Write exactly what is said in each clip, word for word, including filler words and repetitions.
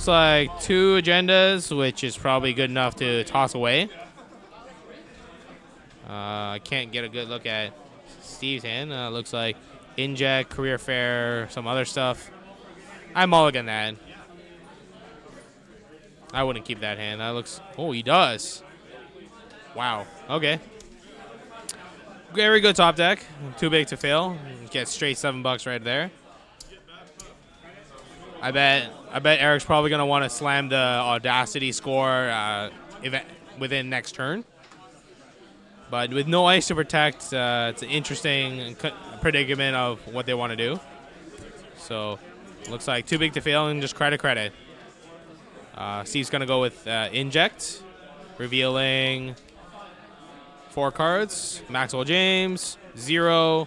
looks like two agendas, which is probably good enough to toss away. I uh, can't get a good look at Steve's hand. Uh, looks like Inject, Career Fair, some other stuff. I mulligan that. I wouldn't keep that hand. That looks... Oh, he does. Wow. Okay. Very good top deck. Too big to fail. Get straight seven bucks right there. I bet. I bet Eric's probably gonna want to slam the Audacity score uh, event within next turn. But with no ice to protect, uh, it's an interesting predicament of what they want to do. So, looks like too big to fail and just credit credit. Uh, Steve's gonna go with uh, Inject, revealing four cards: Maxwell James, Zero,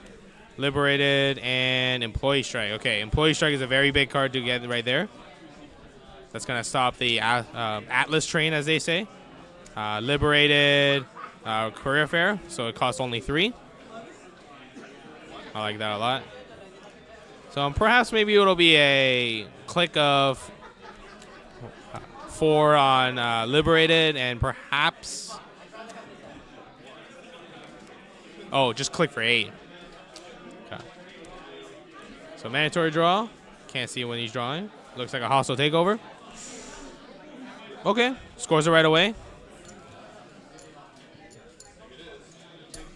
Liberated, and Employee Strike. Okay, Employee Strike is a very big card to get right there. That's gonna stop the uh, um, Atlas train, as they say. Uh, liberated, uh, Career Fair, so it costs only three. I like that a lot. So um, perhaps maybe it'll be a click of four on uh, Liberated and perhaps... Oh, just click for eight. So mandatory draw. Can't see when he's drawing. Looks like a hostile takeover. Okay. Scores it right away.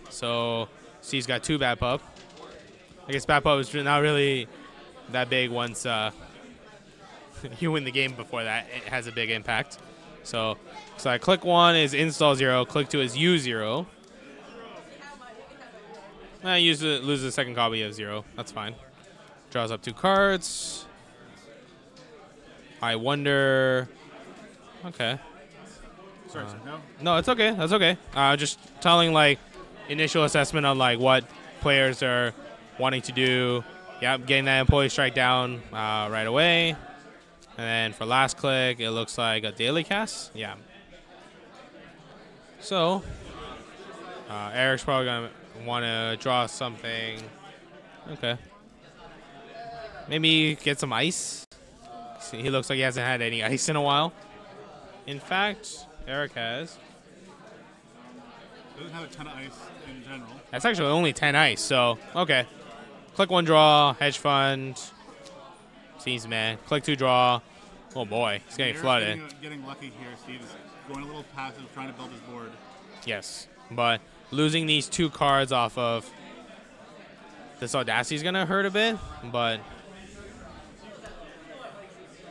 So Steve's got two bad pub. I guess bad pub is not really that big once uh, you win the game before that. It has a big impact. So, so I click one is install zero. Click two is use zero. I use the, lose the second copy of zero. That's fine. Draws up two cards. I wonder. Okay. Sorry, uh, no? No, it's okay. That's okay. Uh, just telling like initial assessment on like what players are wanting to do. Yep, getting that employee strike down uh, right away. And then for last click, it looks like a daily cast. Yeah. So uh, Eric's probably gonna want to draw something. Okay. Maybe get some ice. See, he looks like he hasn't had any ice in a while. In fact, Eric has. Doesn't have a ton of ice in general. That's actually only ten ice, so okay. Click one, draw, hedge fund. Seems man. Click two, draw. Oh boy, he's getting Eric's flooded. Getting, getting lucky here. Steve's going a little passive, trying to build his board. Yes, but losing these two cards off of this Audacity is gonna hurt a bit, but.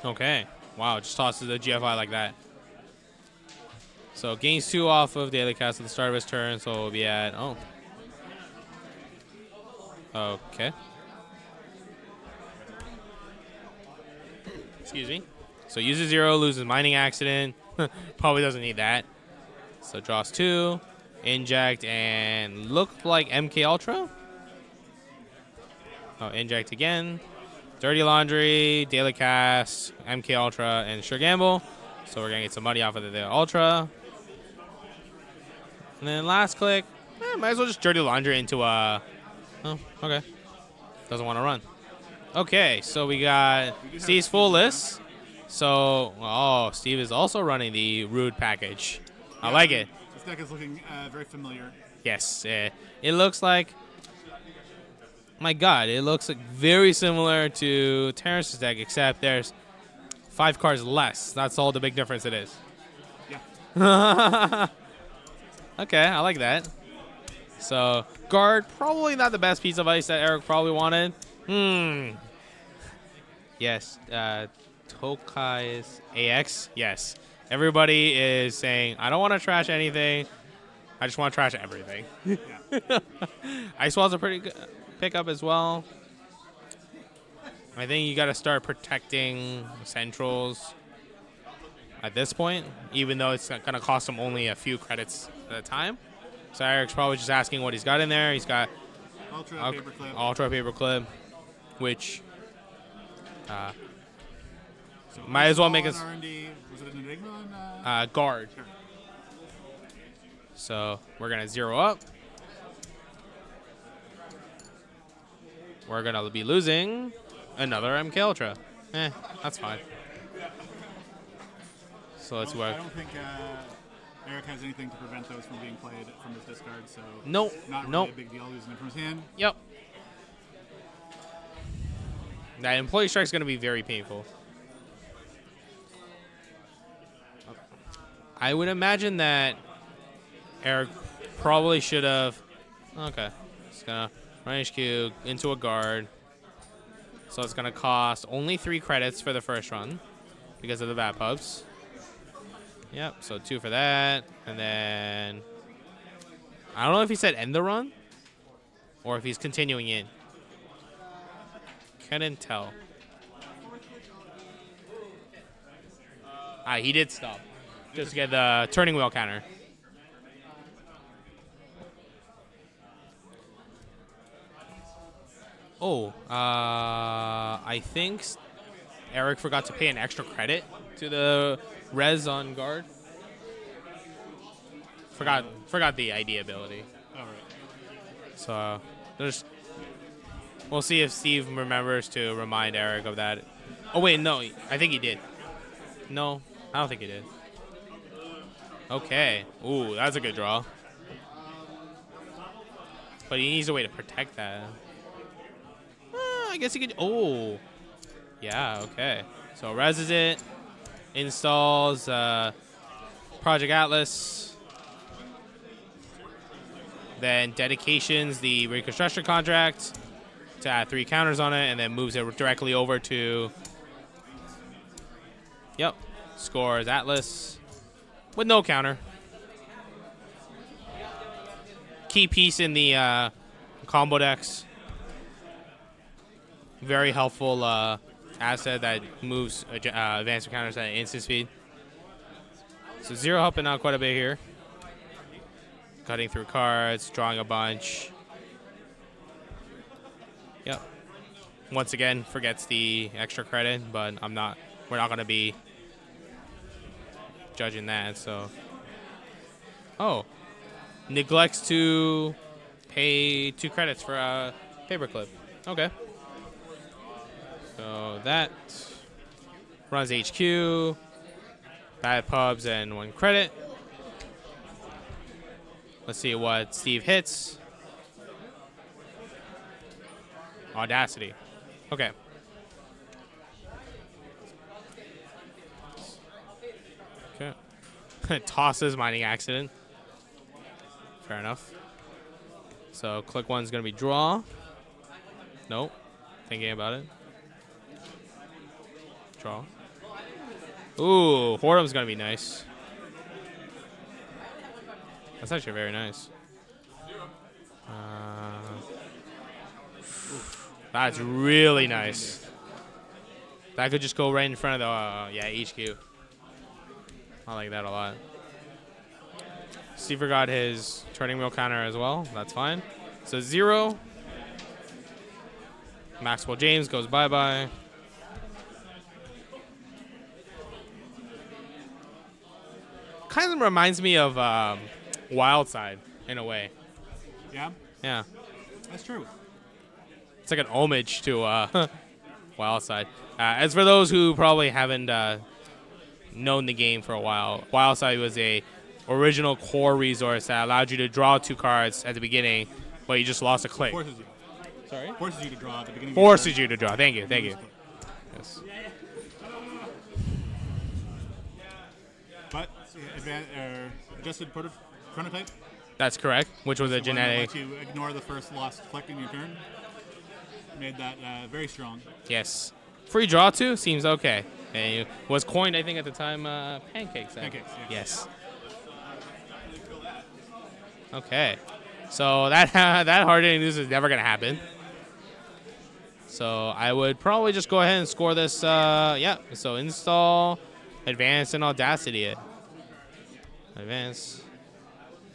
Okay. Wow, just tosses the G F I like that. So gains two off of Daily Cast at the start of his turn, so we'll be at... Oh. Okay. Excuse me. So uses zero, loses mining accident. Probably doesn't need that. So draws two, inject, and look like M K Ultra. Oh, inject again. Dirty Laundry, Daily Cast, M K Ultra, and Sure Gamble. So we're going to get some money off of the, the Ultra. And then last click, eh, might as well just Dirty Laundry into a... Oh, okay. Doesn't want to run. Okay, so we got Steve's full list. So, oh, Steve is also running the Rude package. I yeah, like it. This deck is looking uh, very familiar. Yes, it, it looks like... My God, it looks like very similar to Terrence's deck, except there's five cards less. That's all the big difference it is. Yeah. Okay, I like that. So guard, probably not the best piece of ice that Eric probably wanted. Hmm. Yes. Uh, Tokai's A X. Yes. Everybody is saying, I don't want to trash anything. I just want to trash everything. Yeah. Ice walls are pretty good. Pick up as well. I think you got to start protecting centrals at this point, even though it's going to cost him only a few credits at a time. So Eric's probably just asking what he's got in there. He's got Ultra uh, Paperclip, Ultra Paperclip, which uh, so might as well make us R and D. Was it an Enigma on, uh, uh, guard. Sure. So we're going to zero up. We're going to be losing another M K Ultra. Eh, that's fine. so let's work. I don't think uh, Eric has anything to prevent those from being played from his discard, so nope. not nope. really a big deal losing it from his hand. Yep. That employee strike's going to be very painful. I would imagine that Eric probably should have. Okay. It's going to run H Q into a guard. So it's going to cost only three credits for the first run because of the bat pubs. Yep. So two for that. And then I don't know if he said end the run or if he's continuing it. Couldn't tell. Ah, he did stop. Just to get the turning wheel counter. Oh, uh, I think Eric forgot to pay an extra credit to the res on guard. Forgot, forgot the I D ability. All right. So there's. We'll see if Steve remembers to remind Eric of that. Oh, wait, no. I think he did. No, I don't think he did. Okay. Ooh, that's a good draw. But he needs a way to protect that. Uh, I guess he could... Oh. Yeah, okay. So, reses it. Installs uh, Project Atlas. Then dedications the Reconstruction Contract. To add three counters on it, and then moves it directly over to. Yep, scores Atlas with no counter. Key piece in the uh, combo decks. Very helpful uh, asset that moves uh, advanced counters at instant speed. So zero helping out quite a bit here. Cutting through cards, drawing a bunch. Yep. Once again, forgets the extra credit, but I'm not. We're not gonna be judging that. So, oh, neglects to pay two credits for a paperclip. Okay. So that runs H Q, bad pubs, and one credit. Let's see what Steve hits. Audacity. Okay. Okay. Tosses mining accident. Fair enough. So click one's gonna be draw. Nope. Thinking about it. Draw. Ooh, Hordum's gonna be nice. That's actually very nice. Uh, That's really nice. That could just go right in front of the, uh, yeah, H Q. I like that a lot. Steve forgot his turning wheel counter as well. That's fine. So zero. Maxwell James goes bye-bye. Kind of reminds me of um, Wildside in a way. Yeah? Yeah. That's true. It's like an homage to uh, Wildside. Uh, as for those who probably haven't uh, known the game for a while, Wildside was a original core resource that allowed you to draw two cards at the beginning, but you just lost a click. Forces you. Sorry? Forces you to draw at the beginning. Forces of your you to draw. Thank you. Thank you. Yes. But uh, adjusted prototype? That's correct, which was so a genetic. Let you ignore the first lost click in your turn. Made that uh, very strong. Yes. Free draw, too? Seems okay. And it was coined, I think, at the time, uh, pancakes. Then. Pancakes, yeah. Yes. Okay. So that that hardening news is never going to happen. So I would probably just go ahead and score this. Uh, yeah. So install, advance, and audacity it. Advance.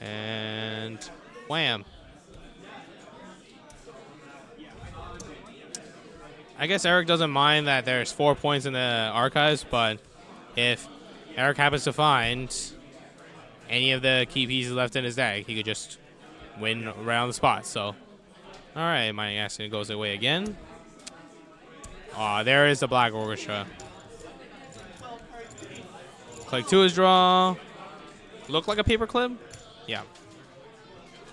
And wham. I guess Eric doesn't mind that there's four points in the archives, but if Eric happens to find any of the key pieces left in his deck, he could just win around the spot. So, all right, my accident goes away again. Aw, oh, there is the Black Orchestra. Click two is draw. Look like a paperclip? Yeah.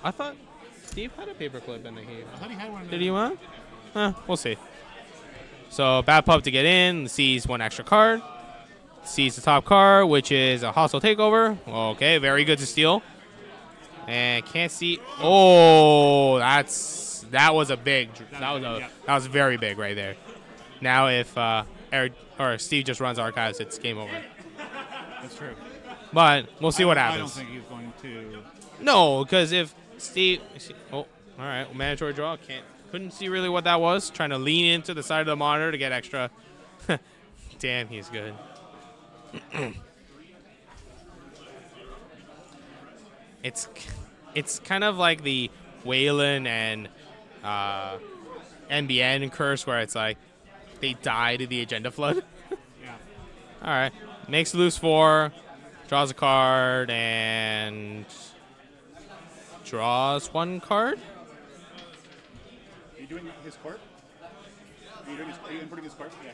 I thought Steve had a paperclip in the game. I thought he had one. Did he want? Huh, we'll see. So bad pup to get in. Sees one extra card. Sees the top card, which is a hostile takeover. Okay, very good to steal. And can't see. Oh, that's that was a big. That was a that was very big right there. Now if uh, Eric or Steve just runs archives, it's game over. That's true. But we'll see what happens. I don't think he's going to. No, because if Steve. Oh, all right. Mandatory draw. Can't. Couldn't see really what that was. Trying to lean into the side of the monitor to get extra. Damn, he's good. It's it's kind of like the Weyland and uh, N B N curse where it's like they die to the agenda flood. Yeah. All right. Makes loose four. Draws a card and draws one card. Are you doing his card? Are you, doing his, are you inputting his card? Yeah.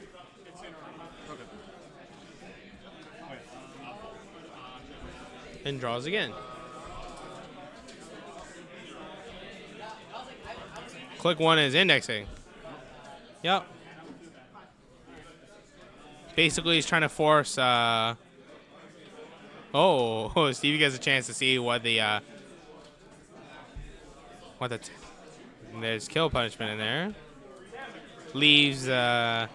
It's in our okay. And draws again. Click one is indexing. Yep. Basically, he's trying to force. Uh, oh, oh, Stevie gets a chance to see what the uh, what the. T There's kill punishment in there. Leaves uh,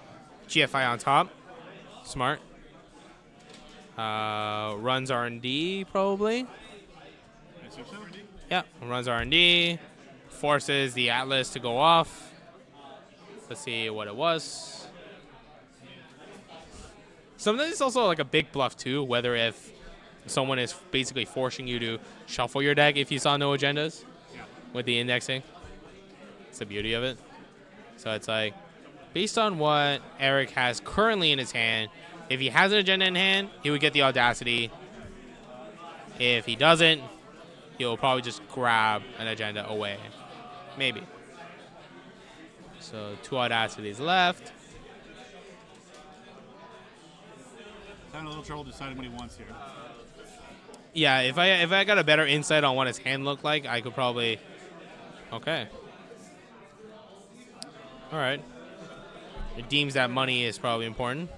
G F I on top. Smart. Uh, runs R and D probably. Yeah, runs R and D. Forces the Atlas to go off. Let's see what it was. Sometimes it's also like a big bluff too, whether if someone is basically forcing you to shuffle your deck if you saw no agendas yeah. with the indexing. It's the beauty of it. So it's like, based on what Eric has currently in his hand, if he has an agenda in hand, he would get the audacity. If he doesn't, he'll probably just grab an agenda away. Maybe. So two audacities left. Having a little trouble deciding what he wants here. Yeah, if I if I got a better insight on what his hand looked like, I could probably. Okay. All right. It deems that money is probably important.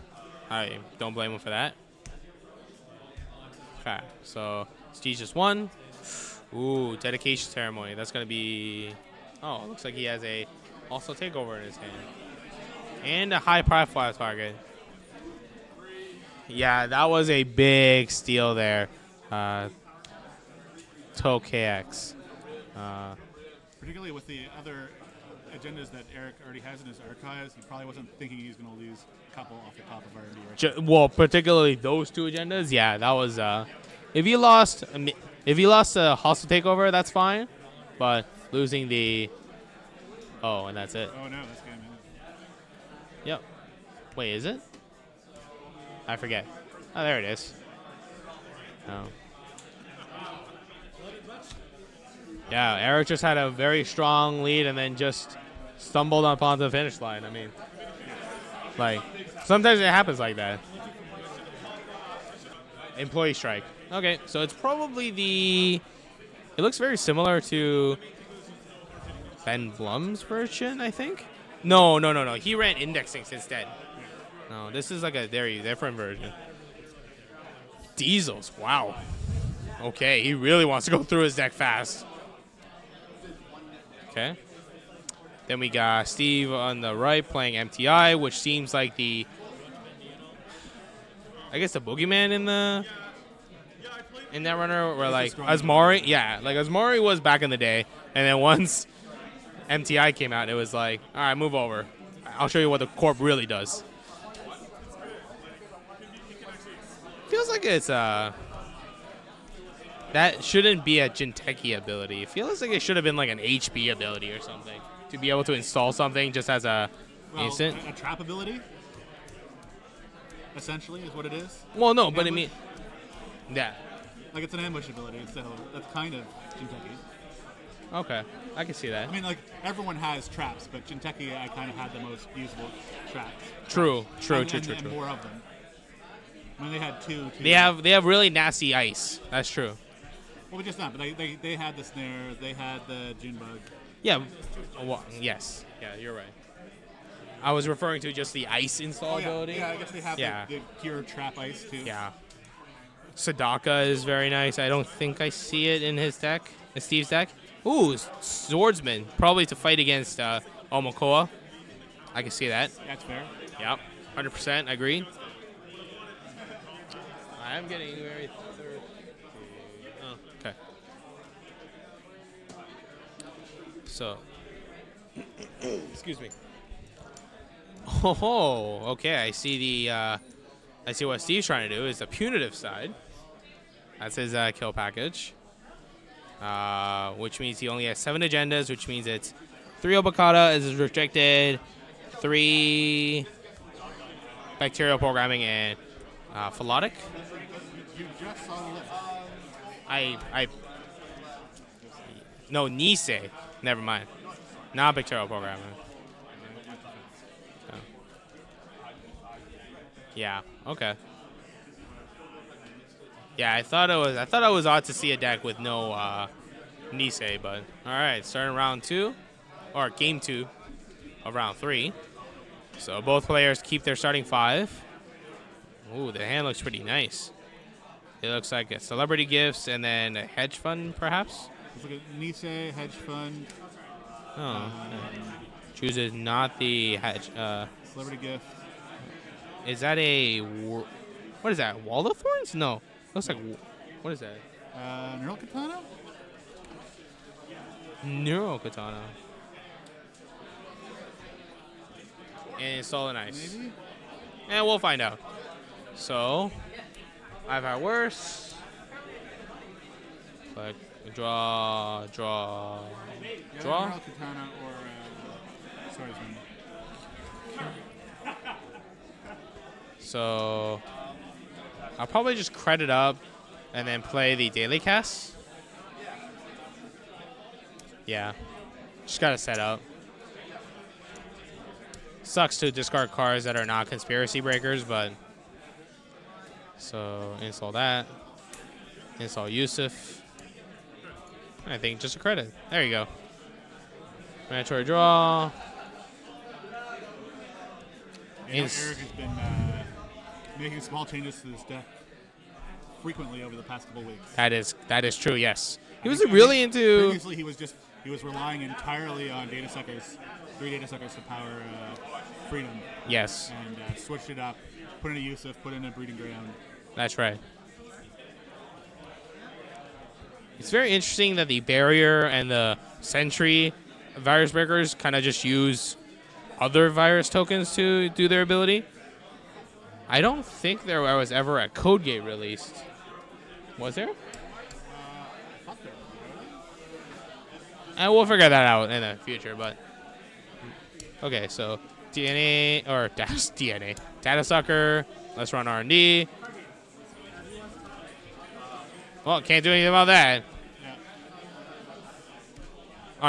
I don't blame him for that. Okay, so Steve just won. Ooh, dedication ceremony. That's gonna be. Oh, it looks like he has a also takeover in his hand and a high profile target. Yeah, that was a big steal there. Uh, T O K X. Uh, Particularly with the other agendas that Eric already has in his archives, he probably wasn't thinking he's going to lose a couple off the top of R and D. Right? Well, particularly those two agendas, yeah, that was. Uh, if he lost, if he lost a hostile takeover, that's fine, but losing the. Oh, and that's it. Oh no, that's game. Yep. Wait, is it? I forget. Oh, there it is. Oh. Yeah, Eric just had a very strong lead and then just stumbled upon the finish line. I mean, like, sometimes it happens like that. Employee strike. Okay, so it's probably the... It looks very similar to Ben Blum's version, I think? No, no, no, no. He ran indexing instead. No, this is like a very different version. Diesels, wow. Okay, he really wants to go through his deck fast. Okay. Then we got Steve on the right playing M T I, which seems like the, I guess the boogeyman in the, in that runner, where like Asmari, yeah, like Asmari was back in the day, and then once M T I came out, it was like, all right, move over. I'll show you what the corp really does. Feels like it's uh. That shouldn't be a Jinteki ability. It feels like it should have been like an H P ability or something to be able to install something just as a well, instant. A, a trap ability, essentially, is what it is. Well, no, an but ambush? I mean, yeah. Like it's an ambush ability, so that's kind of Jinteki. Okay, I can see that. I mean, like everyone has traps, but Jinteki, I kind of had the most usable traps. True, true, and, true, and, true, and true. More of them. I mean, they had two. two. They have they have really nasty ice. That's true. Well, just not. But they, they they had the snare. They had the June bug. Yeah. Well, yes. Yeah, you're right. I was referring to just the ice installability. Oh, yeah. yeah, I guess they have yeah. the, the pure trap ice too. Yeah. Sadaka is very nice. I don't think I see it in his deck, in Steve's deck. Ooh, Swordsman, probably to fight against uh, Omokoa. I can see that. That's fair. Yep, one hundred percent, I agree. I'm getting very thirsty. Oh, okay. So, excuse me. Oh, okay, I see the, uh, I see what Steve's trying to do is the punitive side. That's his uh, kill package. Uh, which means he only has seven agendas, which means it's three Obakata is rejected, three bacterial programming, and uh, Philotic. You just saw the list. I, I, no, Nisei. Never mind. Not bacterial programming. Oh. Yeah. Okay. Yeah, I thought it was. I thought it was odd to see a deck with no uh, Nisei, but all right. Starting round two, or game two of round three. So both players keep their starting five. Ooh, the hand looks pretty nice. It looks like a celebrity gifts and then a hedge fund, perhaps. It's like a Nisei hedge fund. Oh, um, chooses not the hedge. Uh, celebrity gift. Is that a what is that? Wall of Thorns? No. Looks like, what is that? Uh, Neural Katana? Neural Katana. And install an ice. Maybe? And we'll find out. So, I've had worse. But draw, draw, yeah, draw. Neural Katana or uh, Swordsman. So, I'll probably just credit up and then play the Daily Cast. Yeah. Just got to set up. Sucks to discard cards that are not conspiracy breakers, but... So, install that. Install Yusuf. I think just a credit. There you go. Mandatory draw. You know, Eric has been... Uh making small changes to this deck frequently over the past couple weeks. That is that is true. Yes, he was really into. Previously, he was just he was relying entirely on data suckers, three data suckers to power uh, freedom. Yes. And uh, switched it up, put in a Yusuf, put in a breeding ground. That's right. It's very interesting that the barrier and the sentry virus breakers kind of just use other virus tokens to do their ability. I don't think there was ever a Code Gate released. Was there? And we'll figure that out in the future, but. Okay, so D N A, or that's D N A. Data Sucker, let's run R and D. Well, can't do anything about that. Yeah.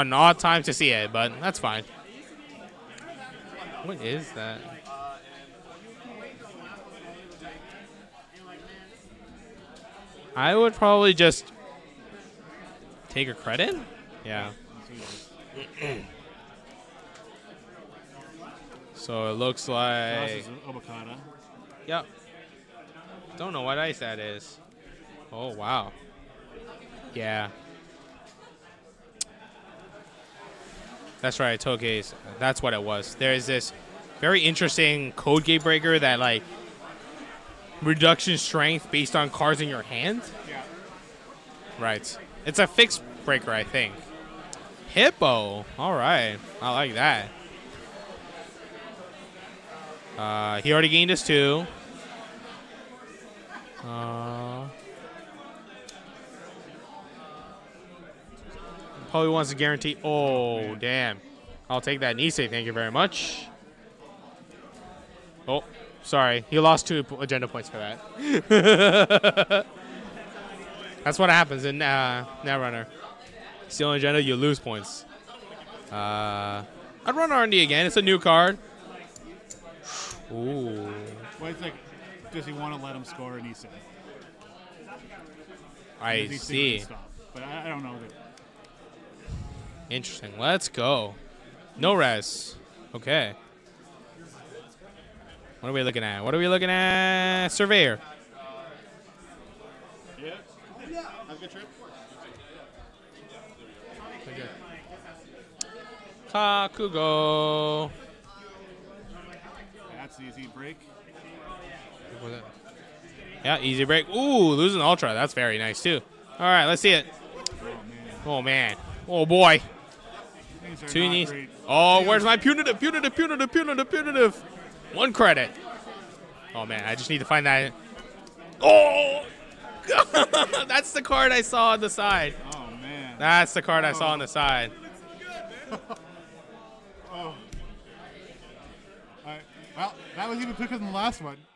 An odd time to see it, but that's fine. What is that? I would probably just take a credit. Yeah. So it looks like. Yep. Don't know what ice that is. Oh wow. Yeah. That's right, Toge's. That's what it was. There is this very interesting code gate breaker that like. Reduction strength based on cards in your hand? Yeah. Right. It's a fixed breaker, I think. Hippo. All right. I like that. Uh, he already gained his two. Uh, probably wants to guarantee. Oh, man. Damn. I'll take that Nisei. Thank you very much. Oh. Sorry, he lost two agenda points for that. That's what happens in uh, Netrunner. Steal an agenda, you lose points. Uh, I'd run R and D again. It's a new card. Ooh. Well, it's like because you want to let him score an Nisei. I see. Stop. But I, I don't know. That. Interesting. Let's go. No res. Okay. What are we looking at? What are we looking at? Surveyor. Yeah. Have a good trip. Kakugo. That's the easy break. Yeah, easy break. Ooh, losing Ultra. That's very nice, too. All right, let's see it. Oh, man. Oh, man. Oh boy. Two knees. Oh, where's my punitive, punitive, punitive, punitive, punitive? One credit. Oh, man, I just need to find that. Oh! That's the card I saw on the side. Oh, man. That's the card I saw on the side. Oh. All right. Well, that was even quicker than the last one.